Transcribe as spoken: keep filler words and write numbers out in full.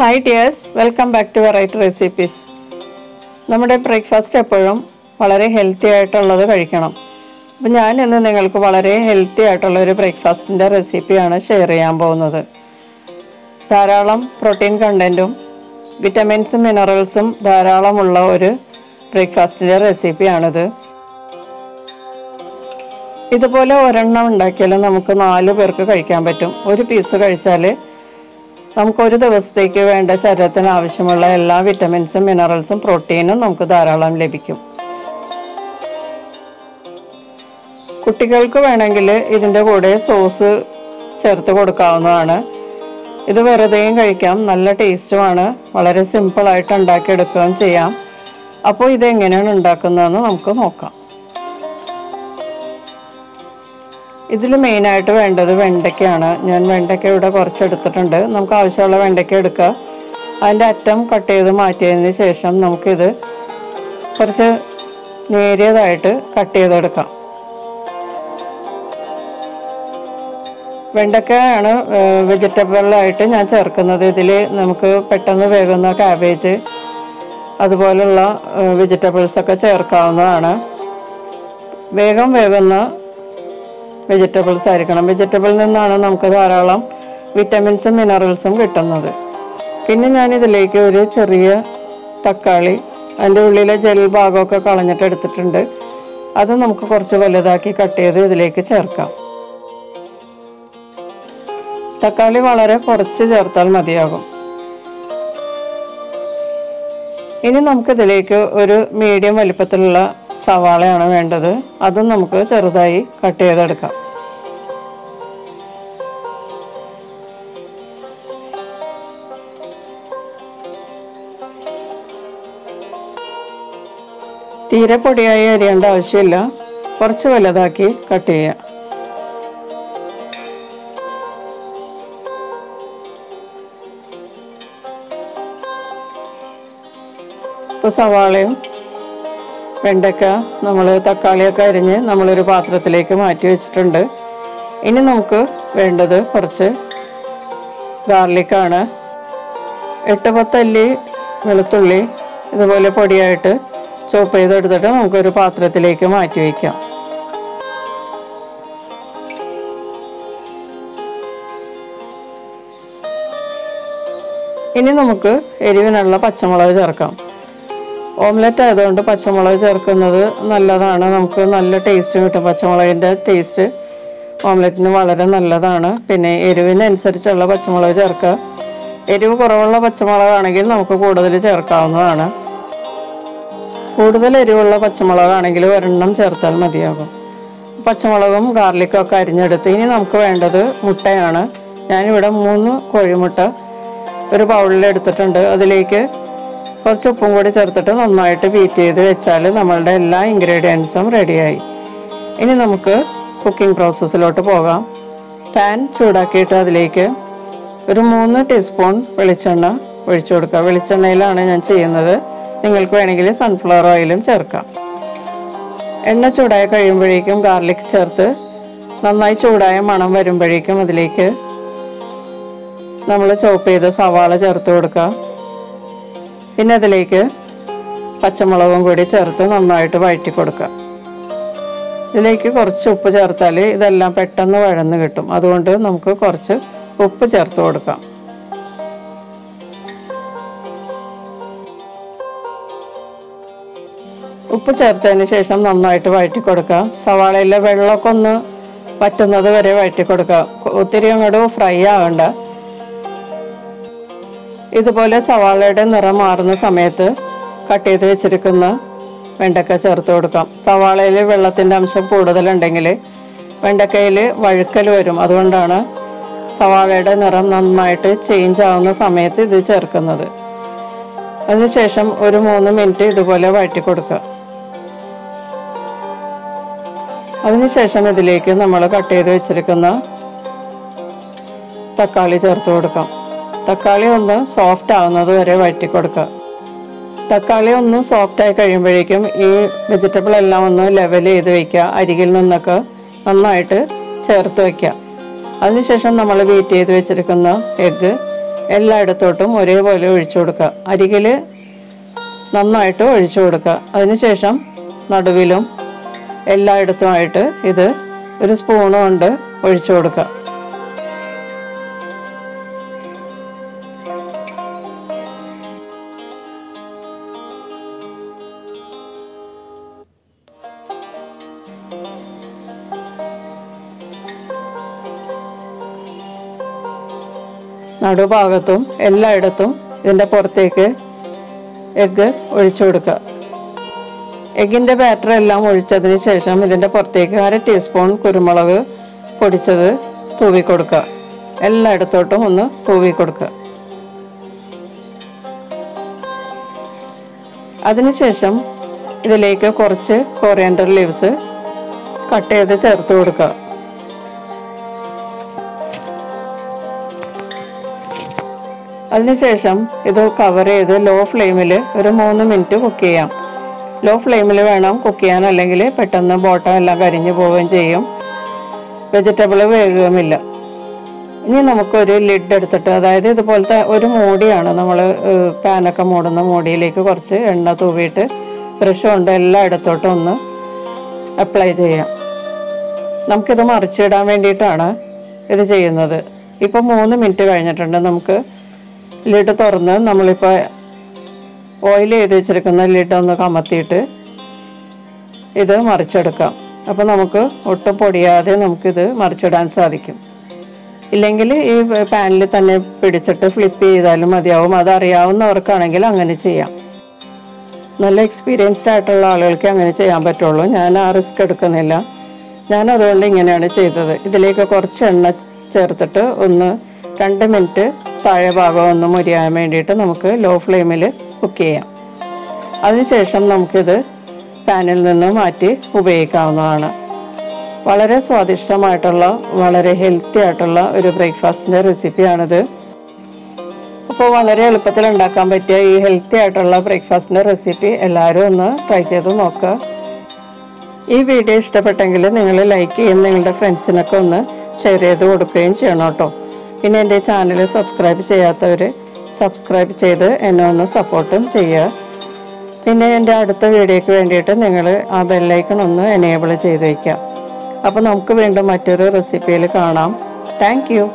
High dears welcome back to variety recipes നമ്മുടെ breakfast എപ്പോഴും വളരെ ഹെൽത്തി ആയിട്ടുള്ളത് കഴിക്കണം അപ്പോൾ ഞാൻ ഇന്ന് നിങ്ങൾക്ക് വളരെ ഹെൽത്തി ആയിട്ടുള്ള ഒരു ബ്രേക്ക്ഫാസ്റ്റിന്റെ റെസിപ്പിയാണ് ഷെയർ ചെയ്യാൻ പോകുന്നത് ധാരാളം പ്രോട്ടീൻ കണ്ടന്റും വിറ്റമിൻസും മിനറൽസും ധാരാളമുള്ള ഒരു ബ്രേക്ക്ഫാസ്റ്റിന്റെ റെസിപ്പിയാണ് ഇത് ഇതുപോലെ ഒരെണ്ണം ഉണ്ടാക്കിയാൽ നമുക്ക് നാല് പേർക്ക് കഴിക്കാൻ പറ്റും ഒരു പീസ് കഴിച്ചാൽ നമുക്ക് ഒരു ദിവസത്തേക്ക് വേണ്ട ശരീരത്തിന് ആവശ്യമുള്ള എല്ലാ വിറ്റമിൻസും മിനറൽസും പ്രോട്ടീനും നമുക്ക് ധാരാളം ലഭിക്കും കുട്ടികൾക്ക് വേണമെങ്കിൽ ഇതിന്റെ കൂടെ സോസ് ചേർത്ത് കൊടുക്കാവുന്നതാണ് ഇത് വെറുതെയും കഴിക്കാം നല്ല ടേസ്റ്റുമാണ് വളരെ സിമ്പിൾ ആയിട്ട് ഉണ്ടാക്കി എടുക്കുകയും ചെയ്യാം അപ്പോൾ ഇത് എങ്ങനെയാണ് ഉണ്ടാക്കുന്നതെന്ന് നമുക്ക് നോക്കാം ഇതിൽ മെയിൻ ആയിട്ട് വേണ്ടത് വെണ്ടയ്ക്കാണ് ഞാൻ വെണ്ടയ്ക്ക ഇവിടെ കുറച്ച് എടുത്തിട്ടുണ്ട് നമുക്ക് ആവശ്യമുള്ള വെണ്ടയ്ക്ക എടുക്കുക അതിൻ്റെ അറ്റം കട്ട് ചെയ്ത് മാറ്റിയതിന് ശേഷം നമുക്കിത് കുറച്ച് നേരിയതായിട്ട് കട്ട് ചെയ്തെടുക്കാം വെണ്ടയ്ക്കയാണ് വെജിറ്റബിളായിട്ട് ഞാൻ ചേർക്കുന്നത് ഇതിൽ നമുക്ക് പെട്ടെന്ന് വേകുന്ന കാബേജ് അതുപോലുള്ള വെജിറ്റബിൾസൊക്കെ ചേർക്കാവുന്നതാണ് വേഗം വേകുന്ന വെജിറ്റബിൾസ് ആയിരിക്കണം വെജിറ്റബിളിൽ നിന്നാണ് നമുക്ക് ധാരാളം വിറ്റമിൻസും മിനറൽസും കിട്ടുന്നത് പിന്നെ ഞാൻ ഇതിലേക്ക് ഒരു ചെറിയ തക്കാളി അതിൻ്റെ ഉള്ളിലെ ജെൽ ഭാഗമൊക്കെ കളഞ്ഞിട്ട് എടുത്തിട്ടുണ്ട് അത് നമുക്ക് കുറച്ച് വലുതാക്കി കട്ട് ചെയ്ത് ഇതിലേക്ക് ചേർക്കാം തക്കാളി വളരെ കുറച്ച് ചേർത്താൽ മതിയാകും ഇനി നമുക്കിതിലേക്ക് ഒരു മീഡിയം വലിപ്പത്തിലുള്ള സവാളയാണ് വേണ്ടത് അതും നമുക്ക് ചെറുതായി കട്ട് ചെയ്തെടുക്കാം തീരെ പൊടിയായി അരിയേണ്ട ആവശ്യമില്ല കുറച്ച് വലുതാക്കി കട്ട് ചെയ്യാം ഇപ്പോൾ സവാളയും വെണ്ടയ്ക്ക നമ്മൾ തക്കാളിയൊക്കെ അരിഞ്ഞ് നമ്മളൊരു പാത്രത്തിലേക്ക് മാറ്റി വെച്ചിട്ടുണ്ട് ഇനി നമുക്ക് വേണ്ടത് കുറച്ച് ഗാർലിക്കാണ് എട്ട് പത്തല്ലി വെളുത്തുള്ളി ഇതുപോലെ പൊടിയായിട്ട് ചോപ്പ് ചെയ്തെടുത്തിട്ട് നമുക്കൊരു പാത്രത്തിലേക്ക് മാറ്റി വയ്ക്കാം ഇനി നമുക്ക് എരിവിനുള്ള പച്ചമുളക് ചേർക്കാം ഓംലെറ്റ് ആയതുകൊണ്ട് പച്ചമുളക് ചേർക്കുന്നത് നല്ലതാണ് നമുക്ക് നല്ല ടേസ്റ്റ് കിട്ടും പച്ചമുളകിൻ്റെ ടേസ്റ്റ് ഓംലെറ്റിന് വളരെ നല്ലതാണ് പിന്നെ എരിവിനനുസരിച്ചുള്ള പച്ചമുളക് ചേർക്കുക എരിവ് കുറവുള്ള പച്ചമുളകാണെങ്കിൽ നമുക്ക് കൂടുതൽ ചേർക്കാവുന്നതാണ് കൂടുതൽ എരിവുള്ള പച്ചമുളകാണെങ്കിൽ ഒരെണ്ണം ചേർത്താൽ മതിയാകും പച്ചമുളകും ഗാർലിക്കും ഒക്കെ അരിഞ്ഞെടുത്ത് ഇനി നമുക്ക് വേണ്ടത് മുട്ടയാണ് ഞാനിവിടെ മൂന്ന് കോഴിമുട്ട ഒരു ബൗളിൽ എടുത്തിട്ടുണ്ട് അതിലേക്ക് കുറച്ച് ഉപ്പും കൂടി ചേർത്തിട്ട് നന്നായിട്ട് ബീറ്റ് ചെയ്ത് വെച്ചാൽ നമ്മളുടെ എല്ലാ ഇൻഗ്രീഡിയൻസും റെഡിയായി ഇനി നമുക്ക് കുക്കിംഗ് പ്രോസസ്സിലോട്ട് പോകാം പാൻ ചൂടാക്കിയിട്ട് അതിലേക്ക് ഒരു മൂന്ന് ടീസ്പൂൺ വെളിച്ചെണ്ണ ഒഴിച്ചു കൊടുക്കുക വെളിച്ചെണ്ണയിലാണ് ഞാൻ ചെയ്യുന്നത് നിങ്ങൾക്ക് വേണമെങ്കിൽ സൺഫ്ലവർ ഓയിലും ചേർക്കാം എണ്ണ ചൂടായി കഴിയുമ്പോഴേക്കും ഗാർലിക് ചേർത്ത് നന്നായി ചൂടായ മണം വരുമ്പോഴേക്കും അതിലേക്ക് നമ്മൾ ചോപ്പ് ചെയ്ത് സവാള ചേർത്ത് കൊടുക്കുക പിന്നെ അതിലേക്ക് പച്ചമുളകും കൂടി ചേർത്ത് നന്നായിട്ട് വഴറ്റി കൊടുക്കുക ഇതിലേക്ക് കുറച്ച് ഉപ്പ് ചേർത്താൽ ഇതെല്ലാം പെട്ടെന്ന് വഴന്ന് കിട്ടും അതുകൊണ്ട് നമുക്ക് കുറച്ച് ഉപ്പ് ചേർത്ത് കൊടുക്കാം ഉപ്പ് ചേർത്തതിന് ശേഷം നന്നായിട്ട് വഴറ്റി കൊടുക്കുക സവാളയിലെ വെള്ളമൊക്കെ ഒന്ന് വറ്റുന്നത് വരെ വഴറ്റി കൊടുക്കുക ഒത്തിരി അങ്ങോട്ട് ഫ്രൈ ആവണ്ട ഇതുപോലെ സവാളയുടെ നിറം മാറുന്ന സമയത്ത് കട്ട് ചെയ്ത് വെച്ചിരിക്കുന്ന വെണ്ടയ്ക്ക ചേർത്ത് കൊടുക്കാം സവാളയിൽ വെള്ളത്തിൻ്റെ അംശം കൂടുതലുണ്ടെങ്കിൽ വെണ്ടയ്ക്കയിൽ വഴുക്കൽ വരും അതുകൊണ്ടാണ് സവാളയുടെ നിറം നന്നായിട്ട് ചേഞ്ച് ആവുന്ന സമയത്ത് ഇത് ചേർക്കുന്നത് അതിനുശേഷം ഒരു മൂന്ന് മിനിറ്റ് ഇതുപോലെ വഴറ്റി കൊടുക്കുക അതിനുശേഷം ഇതിലേക്ക് നമ്മൾ കട്ട് ചെയ്ത് വെച്ചിരിക്കുന്ന തക്കാളി ചേർത്ത് കൊടുക്കാം തക്കാളി ഒന്ന് സോഫ്റ്റ് ആവുന്നത് വരെ വഴറ്റി കൊടുക്കുക തക്കാളി ഒന്ന് സോഫ്റ്റായി കഴിയുമ്പോഴേക്കും ഈ വെജിറ്റബിൾ എല്ലാം ഒന്ന് ലെവൽ ചെയ്ത് വയ്ക്കുക അരികിൽ നിന്നൊക്കെ നന്നായിട്ട് ചേർത്ത് വയ്ക്കുക അതിനുശേഷം നമ്മൾ ബീറ്റ് ചെയ്ത് വെച്ചിരിക്കുന്ന എഗ്ഗ് എല്ലായിടത്തോട്ടും ഒരേപോലെ ഒഴിച്ചു കൊടുക്കുക. അരികിൽ നന്നായിട്ട് ഒഴിച്ചു കൊടുക്കുക. അതിനുശേഷം നടുവിലും എല്ലായിടത്തുമായിട്ട് ഇത് ഒരു സ്പൂൺ കൊണ്ട് ഒഴിച്ചു കൊടുക്കുക. നടുഭാഗത്തും എല്ലായിടത്തും ഇതിൻ്റെ പുറത്തേക്ക് എഗ്ഗ് ഒഴിച്ചു കൊടുക്കുക. എഗ്ഗിൻ്റെ ബാറ്റർ എല്ലാം ഒഴിച്ചതിന് ശേഷം ഇതിൻ്റെ പുറത്തേക്ക് അര ടീസ്പൂൺ കുരുമുളക് പൊടിച്ചത് തൂവി കൊടുക്കുക. എല്ലായിടത്തോട്ടും ഒന്ന് തൂവി കൊടുക്കുക. അതിനുശേഷം ഇതിലേക്ക് കുറച്ച് കൊറിയൻഡർ ലീവ്സ് കട്ട് ചെയ്ത് ചേർത്ത് കൊടുക്കുക. അതിനുശേഷം ഇത് കവർ ചെയ്ത് ലോ ഫ്ലെയിമിൽ ഒരു മൂന്ന് മിനിറ്റ് കുക്ക് ചെയ്യാം. ലോ ഫ്ലെയിമിൽ വേണം കുക്ക് ചെയ്യാൻ, അല്ലെങ്കിൽ പെട്ടെന്ന് ബോട്ടം എല്ലാം കരിഞ്ഞു പോവുകയും ചെയ്യും, വെജിറ്റബിൾ വേകുകയുമില്ല. ഇനി നമുക്കൊരു ലിഡ് എടുത്തിട്ട്, അതായത് ഇതുപോലത്തെ ഒരു മൂടിയാണ് നമ്മൾ പാനൊക്കെ മൂടുന്ന മൂടിയിലേക്ക് കുറച്ച് എണ്ണ തൂവിയിട്ട് ബ്രഷ് കൊണ്ട് എല്ലായിടത്തോട്ടും ഒന്ന് അപ്ലൈ ചെയ്യാം. നമുക്കിത് മറിച്ചിടാൻ വേണ്ടിയിട്ടാണ് ഇത് ചെയ്യുന്നത്. ഇപ്പോൾ മൂന്ന് മിനിറ്റ് കഴിഞ്ഞിട്ടുണ്ട്. നമുക്ക് ലിഡ് തുറന്ന് നമ്മളിപ്പോൾ ഓയിൽ ചെയ്ത് വെച്ചിരിക്കുന്ന ലിഡ് ഒന്ന് കമത്തിയിട്ട് ഇത് മറിച്ചെടുക്കാം. അപ്പോൾ നമുക്ക് ഒട്ടും പൊടിയാതെ നമുക്കിത് മറിച്ചിടാൻ സാധിക്കും. ഇല്ലെങ്കിൽ ഈ പാനിൽ തന്നെ പിടിച്ചിട്ട് ഫ്ലിപ്പ് ചെയ്താലും മതിയാവും. അതറിയാവുന്നവർക്കാണെങ്കിൽ അങ്ങനെ ചെയ്യാം. നല്ല എക്സ്പീരിയൻസ്ഡ് ആയിട്ടുള്ള ആളുകൾക്ക് അങ്ങനെ ചെയ്യാൻ പറ്റുള്ളൂ. ഞാൻ ആ റിസ്ക് എടുക്കുന്നില്ല. ഞാൻ അതുകൊണ്ട് ഇങ്ങനെയാണ് ചെയ്തത്. ഇതിലേക്ക് കുറച്ച് എണ്ണ ചേർത്തിട്ട് ഒന്ന് രണ്ട് മിനിറ്റ് താഴെ ഭാഗം ഒന്ന് മുരിയാൻ വേണ്ടിയിട്ട് നമുക്ക് ലോ ഫ്ലെയിമിൽ കുക്ക് ചെയ്യാം. അതിനുശേഷം നമുക്കിത് പാനിൽ നിന്ന് മാറ്റി ഉപയോഗിക്കാവുന്നതാണ്. വളരെ സ്വാദിഷ്ടമായിട്ടുള്ള, വളരെ ഹെൽത്തി ആയിട്ടുള്ള ഒരു ബ്രേക്ക്ഫാസ്റ്റിൻ്റെ റെസിപ്പിയാണിത്. അപ്പോൾ വളരെ എളുപ്പത്തിൽ ഉണ്ടാക്കാൻ പറ്റിയ ഈ ഹെൽത്തി ആയിട്ടുള്ള ബ്രേക്ക്ഫാസ്റ്റിൻ്റെ റെസിപ്പി എല്ലാവരും ഒന്ന് ട്രൈ ചെയ്ത് നോക്കുക. ഈ വീഡിയോ ഇഷ്ടപ്പെട്ടെങ്കിൽ നിങ്ങൾ ലൈക്ക് ചെയ്യും, നിങ്ങളുടെ ഫ്രണ്ട്സിനൊക്കെ ഒന്ന് ഷെയർ ചെയ്ത് കൊടുക്കുകയും ചെയ്യണം കേട്ടോ. പിന്നെ എൻ്റെ ചാനൽ സബ്സ്ക്രൈബ് ചെയ്യാത്തവർ സബ്സ്ക്രൈബ് ചെയ്ത് എന്നെ ഒന്ന് സപ്പോർട്ടും ചെയ്യുക. പിന്നെ എൻ്റെ അടുത്ത വീഡിയോയ്ക്ക് വേണ്ടിയിട്ട് നിങ്ങൾ ആ ബെല്ലൈക്കൺ ഒന്ന് എനേബിൾ ചെയ്ത് വയ്ക്കുക. അപ്പോൾ നമുക്ക് വീണ്ടും മറ്റൊരു റെസിപ്പിയിൽ കാണാം. Thank U.